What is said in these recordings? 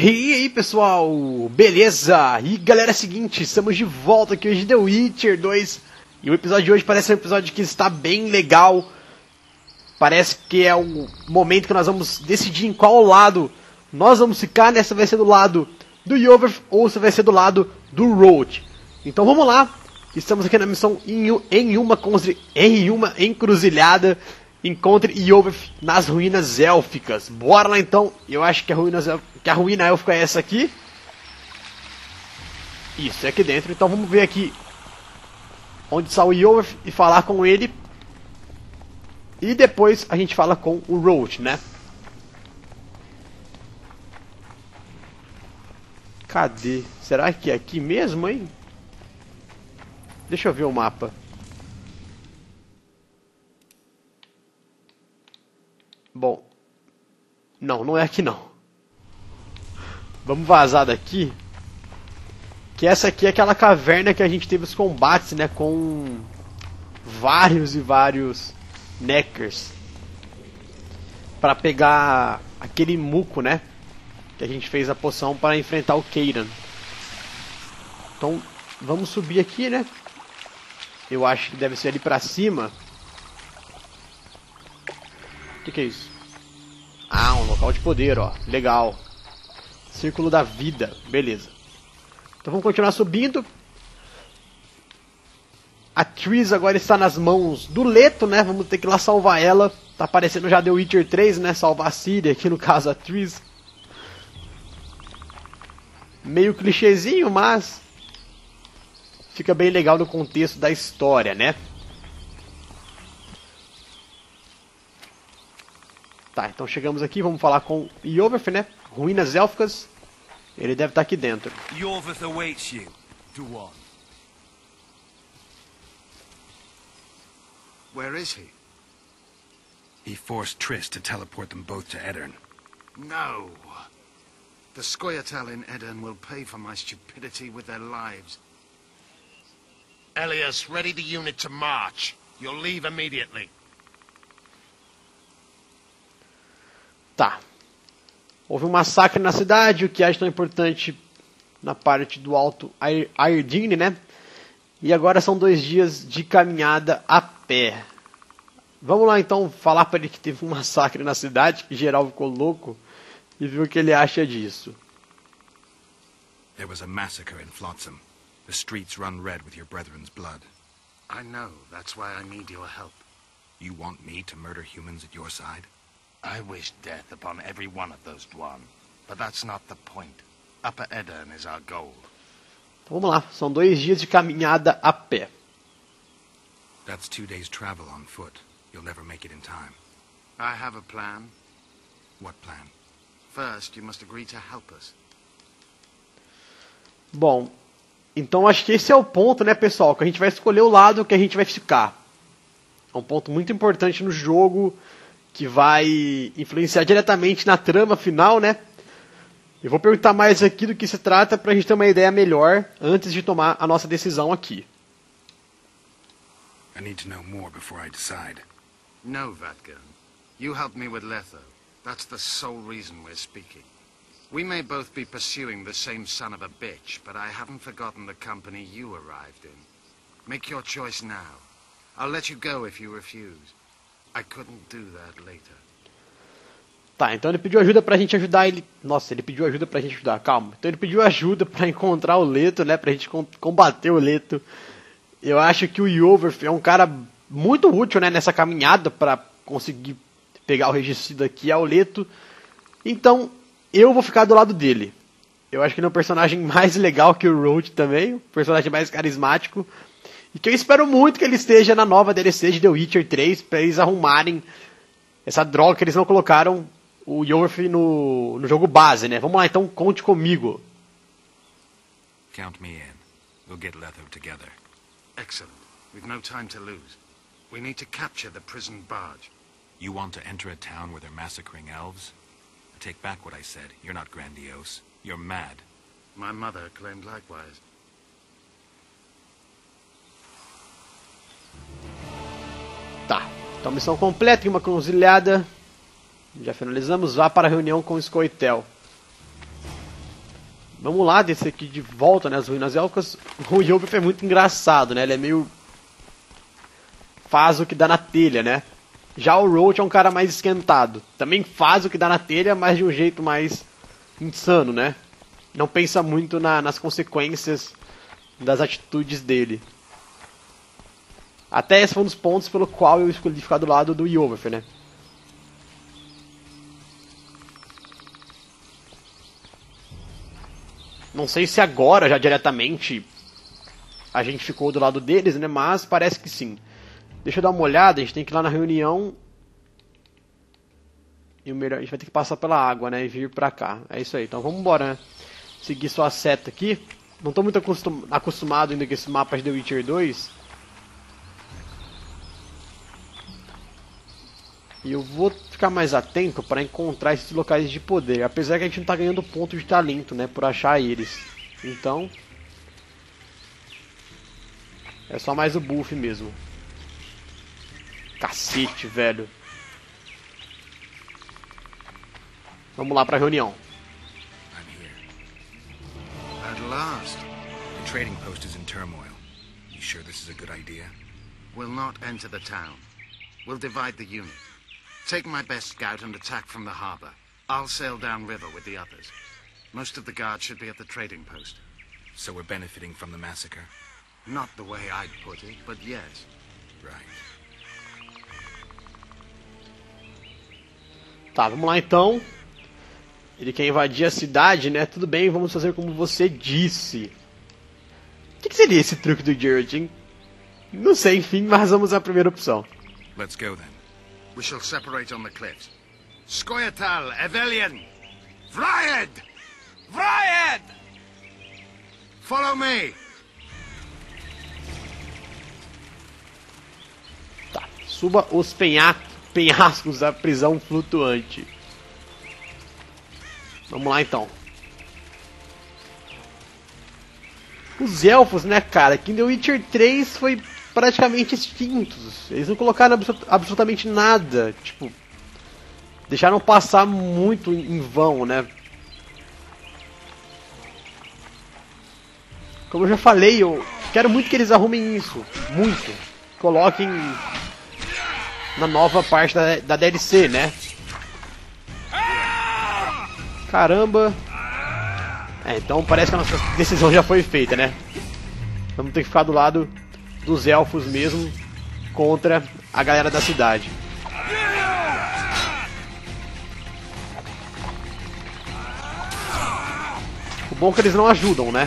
E aí pessoal, beleza? E galera, é o seguinte, estamos de volta aqui hoje de The Witcher 2. E o episódio de hoje parece um episódio que está bem legal. Parece que é o momento que nós vamos decidir em qual lado nós vamos ficar, né? Se vai ser do lado do Iorveth ou se vai ser do lado do Roche. Então vamos lá, estamos aqui na missão em uma encruzilhada. Encontre Iorveth nas ruínas élficas. Bora lá então. Eu acho que a ruína élfica é essa aqui. Isso, é aqui dentro. Então vamos ver aqui onde está o Iorveth e falar com ele. E depois a gente fala com o Roche, né? Cadê? Será que é aqui mesmo, hein? Deixa eu ver o mapa. Bom, não é aqui não. Vamos vazar daqui. Que essa aqui é aquela caverna que a gente teve os combates, né? Com vários e vários neckers. Pra pegar aquele muco, né? Que a gente fez a poção para enfrentar o Kayran. Então, vamos subir aqui, né? Eu acho que deve ser ali pra cima. Que é isso? Ah, um local de poder, ó. Legal. Círculo da vida. Beleza. Então vamos continuar subindo. A Triss agora está nas mãos do Letho, né? Vamos ter que ir lá salvar ela. Tá aparecendo já The Witcher 3, né? Salvar a Ciri, aqui no caso a Triss. Meio clichêzinho, mas fica bem legal no contexto da história, né? Tá, então chegamos aqui, vamos falar com Iorveth, né? Ruínas élficas. Ele deve estar aqui dentro. Iorveth awaits you, Duan. Where is he? He forced Triss to teleport them both to Edden. No. The Scoia'tael in Edden will pay for my stupidity with their lives. Elias, ready the unit to march. You'll leave immediately. Tá. Houve um massacre na cidade, o que acho tão importante na parte do Alto Airdine, né? E agora são 2 dias de caminhada a pé. Vamos lá então falar para ele que teve um massacre na cidade, que geral ficou louco, e ver o que ele acha disso. There was a massacre in Flotsam. The streets run red with your brethren's blood. I know, that's why I need your help. You want me to murder humans at your side? I wish death upon every one of those Duan, but that's not the point. Upper Edden is our goal. Então vamos lá, são 2 dias de caminhada a pé. That's 2 days travel on foot. You'll never make it in time. I have a plan. What plan? First, you must agree to help us. Bom, então acho que esse é o ponto, né, pessoal, que a gente vai escolher o lado que a gente vai ficar. É um ponto muito importante no jogo, que vai influenciar diretamente na trama final, né? Eu vou perguntar mais aqui do que se trata pra gente ter uma ideia melhor antes de tomar a nossa decisão aqui. I need to know more before I decide. No, Vatgun. You helped me with Letho. That's the sole reason we're speaking. We may both be pursuing the same son of a bitch, but I haven't forgotten the company you arrived in. Make your choice now. I'll let you go if you refuse. I couldn't do that later. Tá, então ele pediu ajuda pra gente ajudar ele. Nossa, ele pediu ajuda pra gente ajudar, calma. Então ele pediu ajuda pra encontrar o Letho, né? Pra gente combater o Letho. Eu acho que o Iorveth é um cara muito útil, né? Nessa caminhada pra conseguir pegar o regicida aqui ao Letho. Então, eu vou ficar do lado dele. Eu acho que ele é um personagem mais legal que o Roche também. Um personagem mais carismático. E que eu espero muito que ele esteja na nova DLC de The Witcher 3, pra eles arrumarem essa droga que eles não colocaram o Iorveth no jogo base, né? Vamos lá então, conte comigo. Count me in. We'll get Letho together. Excellent. We've no time to lose. We need to capture the prison barge. You want to enter a town where they're massacring elves? I take back what I said. You're not grandiose. You're mad. My mother claimed likewise. Tá, então missão completa e uma cruzilhada. Já finalizamos, vá para a reunião com o Scoia'tael. Vamos lá, descer aqui de volta, né, as ruínas élficas. O Iorveth é muito engraçado, né, ele é meio... faz o que dá na telha, né. Já o Roche é um cara mais esquentado. Também faz o que dá na telha, mas de um jeito mais insano, né. Não pensa muito nas consequências das atitudes dele. Até esse foi um dos pontos pelo qual eu escolhi ficar do lado do Iorveth, né. Não sei se agora, já diretamente, a gente ficou do lado deles, né? Mas parece que sim. Deixa eu dar uma olhada, a gente tem que ir lá na reunião. E o melhor, a gente vai ter que passar pela água, né? E vir pra cá. É isso aí, então vamos embora, né? Seguir sua seta aqui. Não tô muito acostumado ainda com esse mapa de The Witcher 2. E eu vou ficar mais atento para encontrar esses locais de poder. Apesar que a gente não tá ganhando ponto de talento, né? Por achar eles. Então... é só mais o buff mesmo. Cacete, velho. Vamos lá pra reunião. At last. The trading post is in turmoil. You sure this is a good idea? We'll not enter the town. We'll divide the unit. Take my best scout and attack from the harbor. I'll sail down river with the others. Most of the guard should be at the trading post. So we're benefiting from the massacre? Not the way I'd put it, but yes. Right. Tá, vamos lá então. Ele quer invadir a cidade, né? Tudo bem, vamos fazer como você disse. O que seria esse truque do Geralt, hein? Não sei, enfim, mas vamos à primeira opção. Let's go then. We shall separate on the cliffs. Scoia'tael, Evelian! Vryad! Vryad! Follow me! Tá, suba os penhascos da prisão flutuante. Vamos lá então. Os elfos, né, cara? Que The Witcher 3 foi... praticamente extintos. Eles não colocaram absolutamente nada. Tipo, deixaram passar muito em vão, né? Como eu já falei, eu quero muito que eles arrumem isso. Muito. Coloquem na nova parte da DLC, né? Caramba. É, então parece que a nossa decisão já foi feita, né? Vamos ter que ficar do lado... dos elfos mesmo, contra a galera da cidade. O bom é que eles não ajudam, né?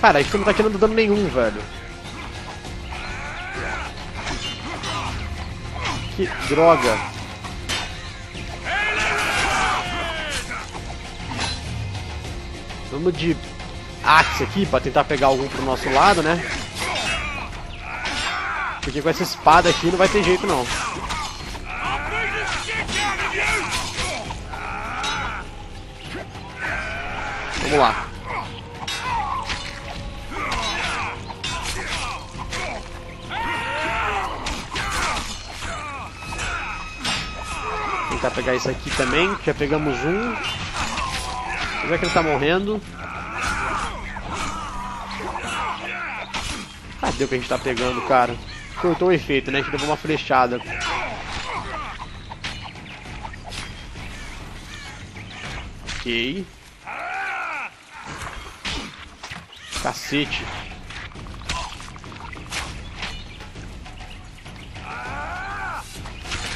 Cara, isso não tá tirando dano nenhum, velho. Que droga. Vamos de axe aqui para tentar pegar algum pro nosso lado, né? Porque com essa espada aqui não vai ter jeito não. Vamos lá. Tentar pegar isso aqui também, já pegamos um. Já que ele tá morrendo. Cadê o que a gente tá pegando, cara? Cortou o efeito, né? A gente levou uma flechada. Ok. Cacete.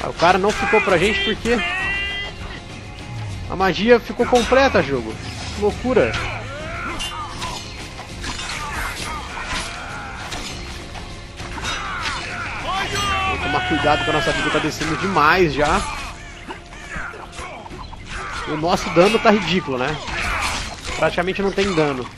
O cara não ficou pra gente porque... a magia ficou completa, jogo. Que loucura. Vou tomar cuidado com a nossa vida, tá descendo demais já. O nosso dano tá ridículo, né? Praticamente não tem dano.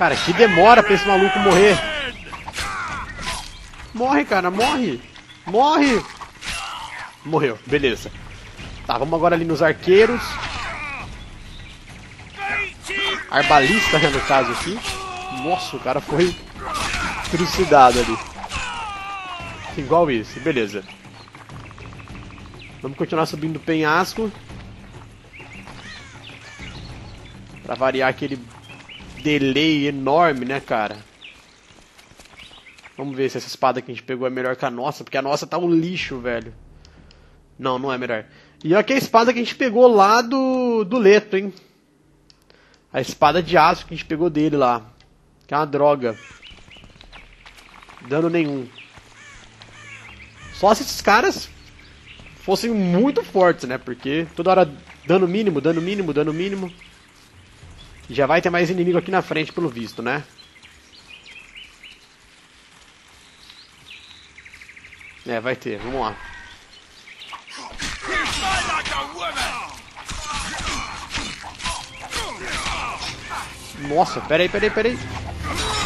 Cara, que demora pra esse maluco morrer. Morre, cara, morre. Morre. Morreu, beleza. Tá, vamos agora ali nos arqueiros. arbalista, no caso aqui. Nossa, o cara foi trucidado ali. Igual isso, beleza. Vamos continuar subindo o penhasco. Pra variar aquele delay enorme, né, cara? Vamos ver se essa espada que a gente pegou é melhor que a nossa, porque a nossa tá um lixo, velho. Não, não é melhor. E olha que a espada que a gente pegou lá do Letho, hein? A espada de aço que a gente pegou dele lá. Que é uma droga. Dano nenhum. Só se esses caras fossem muito fortes, né? Porque toda hora dano mínimo, dano mínimo, dano mínimo. Já vai ter mais inimigo aqui na frente, pelo visto, né? É, vai ter. Vamos lá. Nossa, peraí.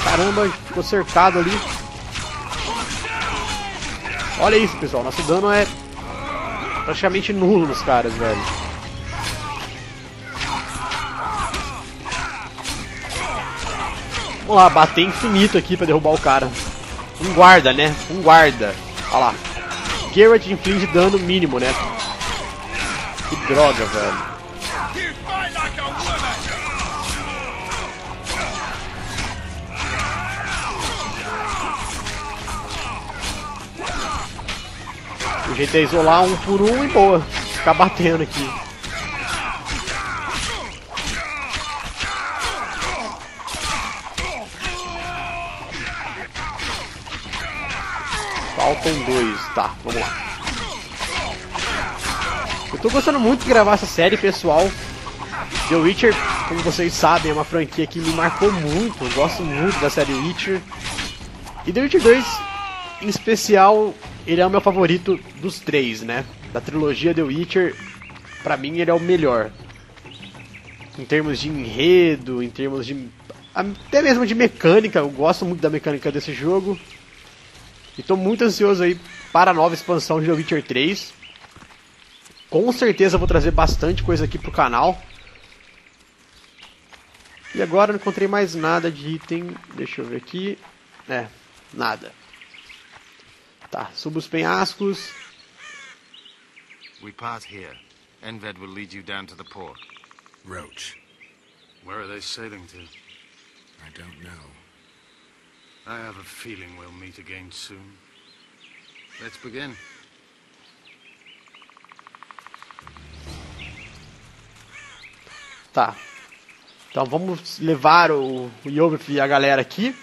Caramba, ficou cercado ali. Olha isso, pessoal. Nosso dano é praticamente nulo nos caras, velho. Vamos lá, bater infinito aqui pra derrubar o cara. Um guarda, né? Um guarda. Olha lá. Geralt inflige dano mínimo, né? Que droga, velho. O jeito é isolar um por um e boa. Ficar batendo aqui. Faltam dois. Tá, vamos lá. Eu tô gostando muito de gravar essa série, pessoal. The Witcher, como vocês sabem, é uma franquia que me marcou muito. Eu gosto muito da série Witcher. E The Witcher 2, em especial... Ele é o meu favorito dos três, né? Da trilogia The Witcher, pra mim ele é o melhor. Em termos de enredo, em termos de... Até mesmo de mecânica, eu gosto muito da mecânica desse jogo. E tô muito ansioso aí para a nova expansão de The Witcher 3. Com certeza vou trazer bastante coisa aqui pro canal. E agora não encontrei mais nada de item. Deixa eu ver aqui. É, nada. Tá, suba os penhascos. We part here. Enved will lead you down to the port. Roche. Where are they sailing to? I don't know. I have a feeling we'll meet again soon. Let's begin. Tá. Então vamos levar o Iorveth e a galera aqui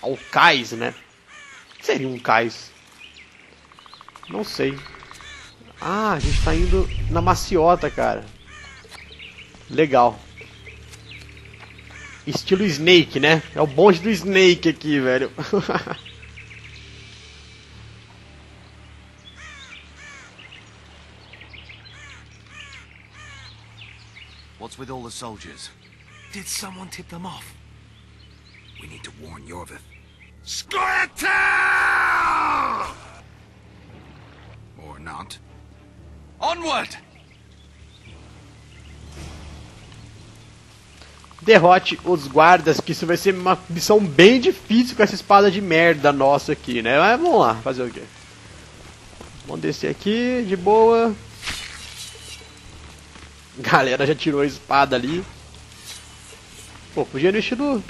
ao cais, né? Seria um cais? Não sei. Ah, a gente tá indo na maciota, cara. Legal. Estilo Snake, né? É o bonde do Snake aqui, velho. What's with all the soldiers? Did someone tip them off? We need to warn Iorveth. Scoia'tael! Or not. Onward! Derrote os guardas, que isso vai ser uma missão bem difícil com essa espada de merda nossa aqui, né? Mas vamos lá, fazer o quê? Vamos descer aqui, de boa. Galera, já tirou a espada ali. Pô, podia no estilo...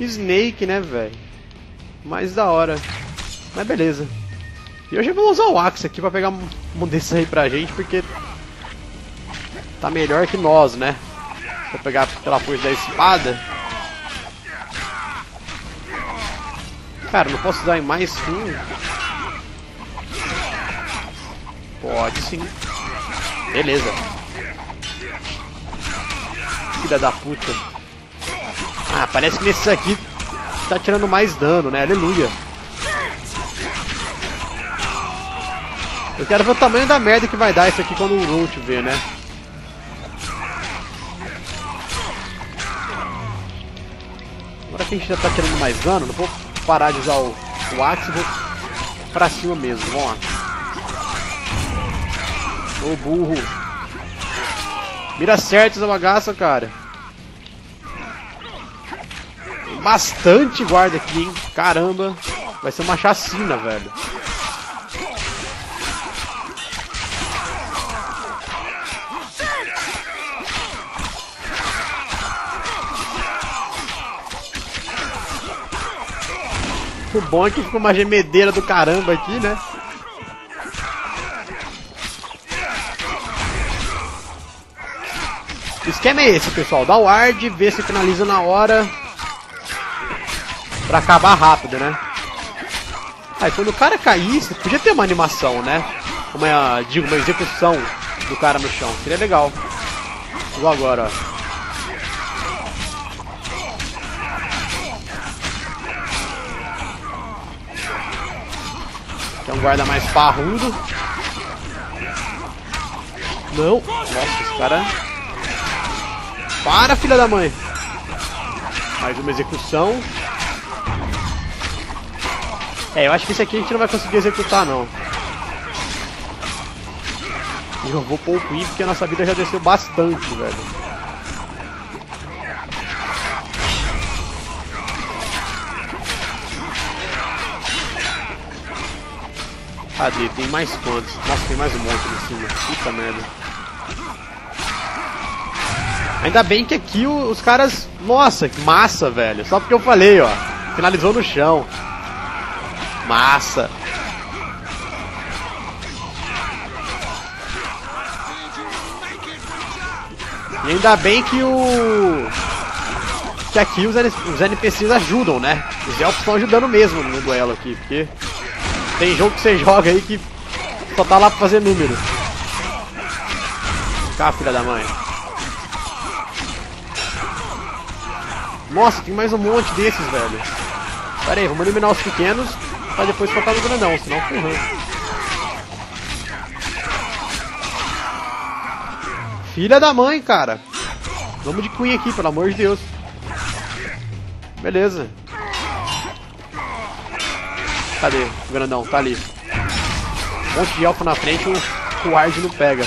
Snake, né, velho? Mais da hora. Mas beleza. E eu já vou usar o Axe aqui pra pegar um desses aí pra gente, porque... Tá melhor que nós, né? Vou pegar pela força da espada. Cara, não posso usar em mais um? Pode sim. Beleza. Filha da puta. Ah, parece que nesse aqui tá tirando mais dano, né? Aleluia. Eu quero ver o tamanho da merda que vai dar isso aqui quando o Roche ver, né? Agora que a gente já tá tirando mais dano, não vou parar de usar o Axe, vou pra cima mesmo, vamos lá. Ô burro. Mira certo essa bagaça, cara. Tem bastante guarda aqui, hein? Caramba. Vai ser uma chacina, velho. O bom é que ficou uma gemedeira do caramba aqui, né? O esquema é esse, pessoal. Dá o ward, vê se finaliza na hora. Pra acabar rápido, né? Aí quando o cara caísse, podia ter uma animação, né? Uma execução do cara no chão. Seria legal. Igual agora, ó. Um guarda mais parrudo. Não. Nossa, esse cara... Para, filha da mãe. Mais uma execução. É, eu acho que esse aqui a gente não vai conseguir executar, não. E eu vou pôr o Queen porque a nossa vida já desceu bastante, velho. Cadê? Tem mais quantos? Nossa, tem mais um monte ali em cima. Puta merda. Ainda bem que aqui os caras... Nossa, que massa, velho. Só porque eu falei, ó. Finalizou no chão. Massa. E ainda bem que aqui os NPCs ajudam, né? Os elfos estão ajudando mesmo no duelo aqui, porque... Tem jogo que você joga aí que só tá lá pra fazer número. Cá, filha da mãe. Nossa, tem mais um monte desses, velho. Pera aí, vamos eliminar os pequenos pra depois focar no grandão, senão ferrou. Filha da mãe, cara. Vamos de Queen aqui, pelo amor de Deus. Beleza. Cadê? O grandão, tá ali. Um monte de elfo na frente, o ward não pega.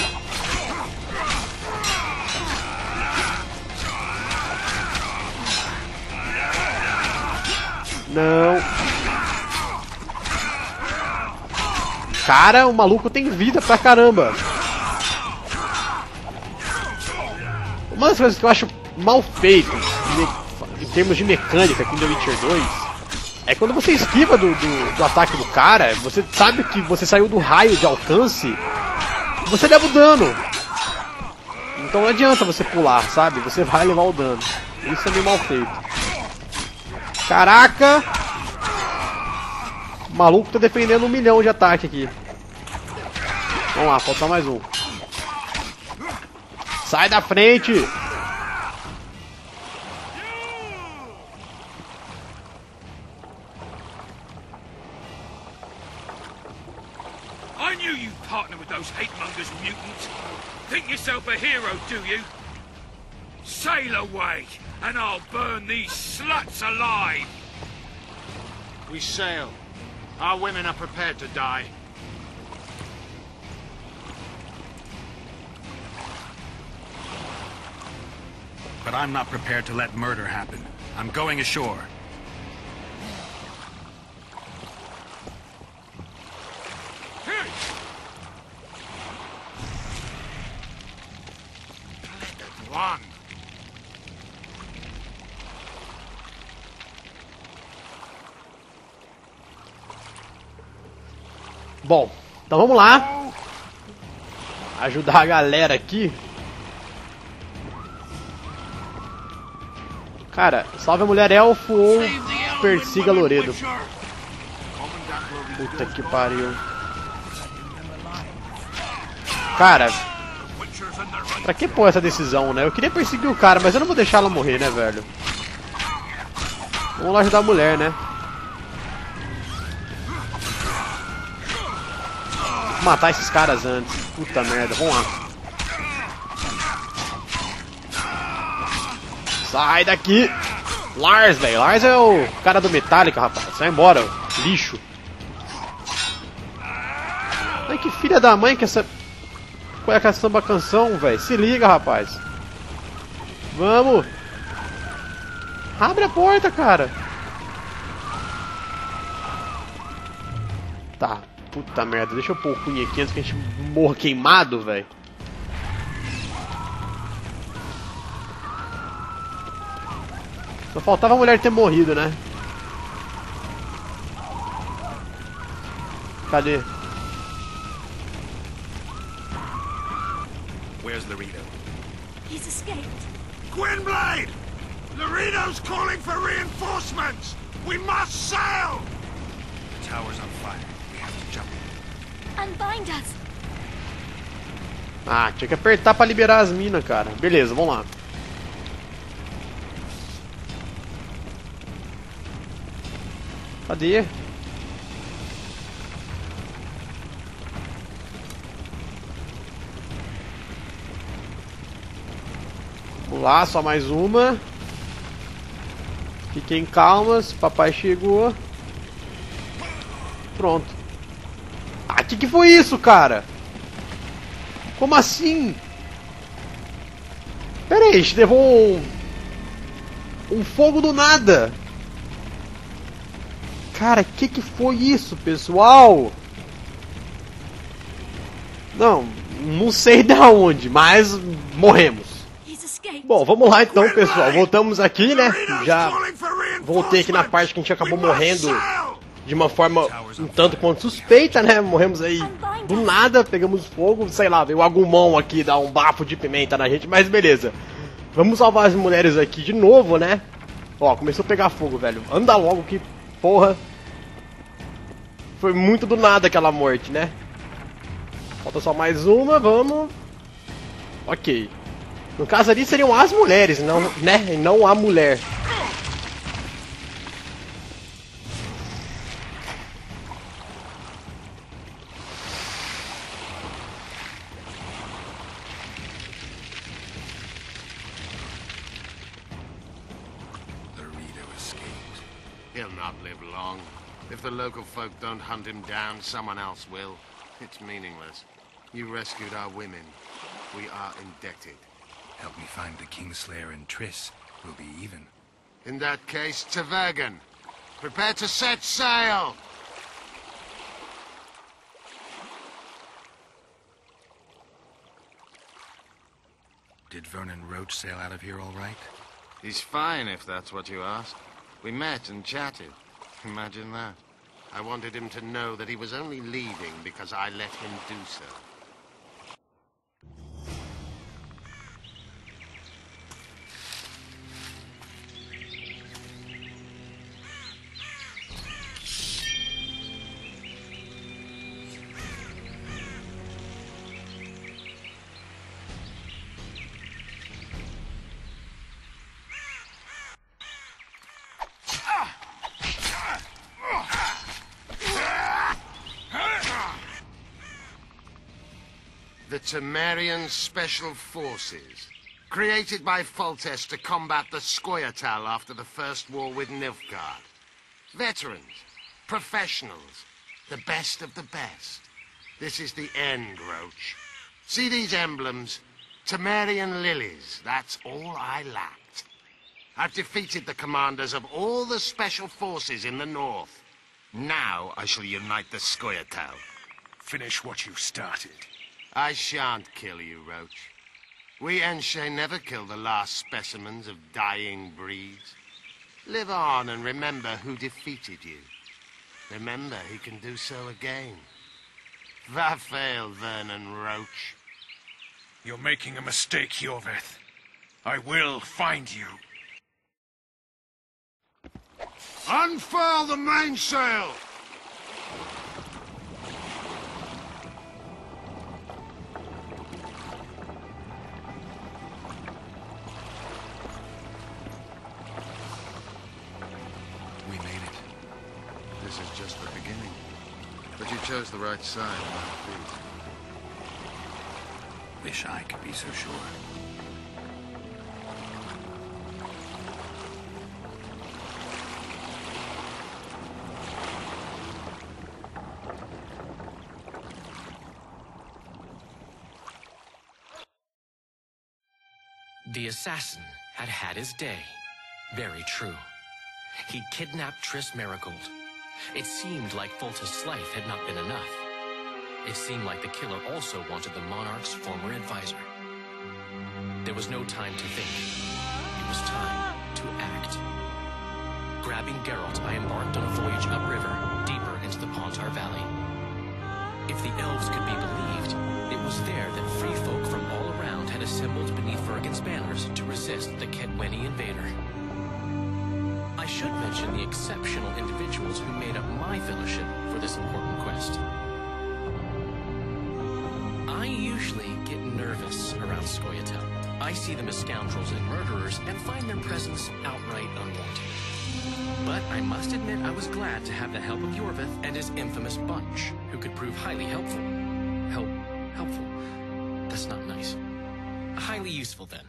Não. Cara, o maluco tem vida pra caramba. Uma das coisas que eu acho mal feito em termos de mecânica aqui no The Witcher 2 é quando você esquiva do ataque do cara, você sabe que você saiu do raio de alcance, você leva o dano. Então não adianta você pular, sabe? Você vai levar o dano. Isso é meio mal feito. Caraca! O maluco tá defendendo 1 milhão de ataque aqui. Vamos lá, falta mais um. Sai da frente! Do you? Sail away, and I'll burn these sluts alive. We sail. Our women are prepared to die. But I'm not prepared to let murder happen. I'm going ashore. Bom, então vamos lá ajudar a galera aqui. Cara, salve a mulher elfo ou persiga Loredo. Puta que pariu. Cara, pra que pôr essa decisão, né? Eu queria perseguir o cara, mas eu não vou deixar ela morrer, né, velho? Vamos lá ajudar a mulher, né? Vou matar esses caras antes. Puta merda, vamos lá. Sai daqui! Lars, velho. Lars é o cara do Metallica, rapaz. Sai embora, lixo. Ai, que filha da mãe que essa... Qual é a samba canção, velho? Se liga, rapaz. Vamos. Abre a porta, cara. Tá. Puta merda. Deixa eu pôr o cunho aqui antes que a gente morra queimado, velho. Só faltava a mulher ter morrido, né? Cadê? Where's Laredo? He's escaped. Gwynblade! Laredo's calling for reinforcements! We must sail! The tower's on fire. We have to jump. Unbind us! Ah, tinha que apertar pra liberar as minas, cara. Beleza, vamos lá. Cadê? Vamos lá, só mais uma. Fiquem calmas, papai chegou. Pronto. Ah, que foi isso, cara? Como assim? Pera aí, a gente levou um fogo do nada. Cara, que foi isso, pessoal? Não sei de onde, mas morremos. Bom, vamos lá então, pessoal. Voltamos aqui, né? Já voltei aqui na parte que a gente acabou morrendo de uma forma um tanto quanto suspeita, né? Morremos aí do nada, pegamos fogo, sei lá, veio o agumão aqui dar um bafo de pimenta na gente, mas beleza. Vamos salvar as mulheres aqui de novo, né? Ó, começou a pegar fogo, velho. Anda logo que porra. Foi muito do nada aquela morte, né? Falta só mais uma, vamos. Ok. No caso ali seriam as mulheres, não, né? E não a mulher. Laredo escaped. He'll not live long. If the local folk don't hunt him down, someone else will. It's meaningless. You rescued our women. We are indebted. Help me find the Kingslayer and Triss. We'll be even. In that case, Tavergan, prepare to set sail! Did Vernon Roche sail out of here all right? He's fine, if that's what you ask. We met and chatted. Imagine that. I wanted him to know that he was only leaving because I let him do so. Temerian Special Forces, created by Foltest to combat the Scoia'tael after the First War with Nilfgaard. Veterans, professionals, the best of the best. This is the end, Roche. See these emblems? Temerian lilies, that's all I lacked. I've defeated the commanders of all the special forces in the north. Now I shall unite the Scoia'tael. Finish what you started. I shan't kill you, Roche. We Enshe never kill the last specimens of dying breeds. Live on and remember who defeated you. Remember he can do so again. Vafail, Vernon Roche. You're making a mistake, Iorveth. I will find you. Unfurl the mainsail! Chose the right side, please. Wish I could be so sure. The assassin had had his day. Very true. He kidnapped Triss Merigold. It seemed like Foltest's life had not been enough. It seemed like the killer also wanted the monarch's former advisor. There was no time to think. It was time to act. Grabbing Geralt, I embarked on a voyage upriver, deeper into the Pontar Valley. If the elves could be believed, it was there that free folk from all around had assembled beneath Vergen's banners to resist the Kaedweni invader. I should mention the exceptional individuals who made up my fellowship for this important quest. I usually get nervous around Scoia'tael. I see them as scoundrels and murderers and find their presence outright unwanted. But I must admit I was glad to have the help of Iorveth and his infamous bunch, who could prove highly helpful. Helpful? That's not nice. Highly useful, then.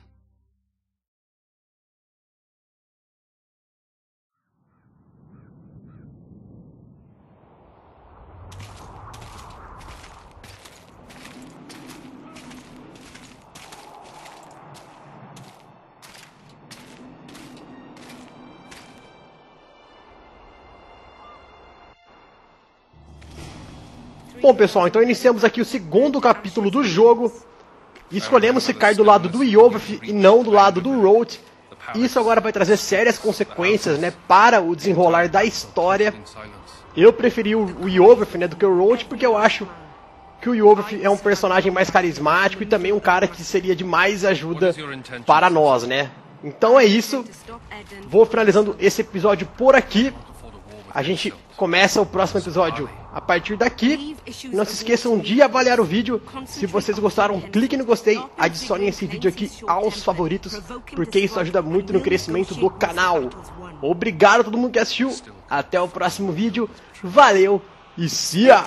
Bom, pessoal, então iniciamos aqui o segundo capítulo do jogo. Escolhemos ficar do lado do Iorveth e não do lado do Roche. Isso agora vai trazer sérias consequências, né, para o desenrolar da história. Eu preferi o Iorveth, né, do que o Roche, porque eu acho que o Iorveth é um personagem mais carismático e também um cara que seria de mais ajuda para nós, né. Então é isso. Vou finalizando esse episódio por aqui. A gente começa o próximo episódio a partir daqui. Não se esqueçam de avaliar o vídeo. Se vocês gostaram, clique no gostei, adicionem esse vídeo aqui aos favoritos, porque isso ajuda muito no crescimento do canal. Obrigado a todo mundo que assistiu. Até o próximo vídeo. Valeu e see ya!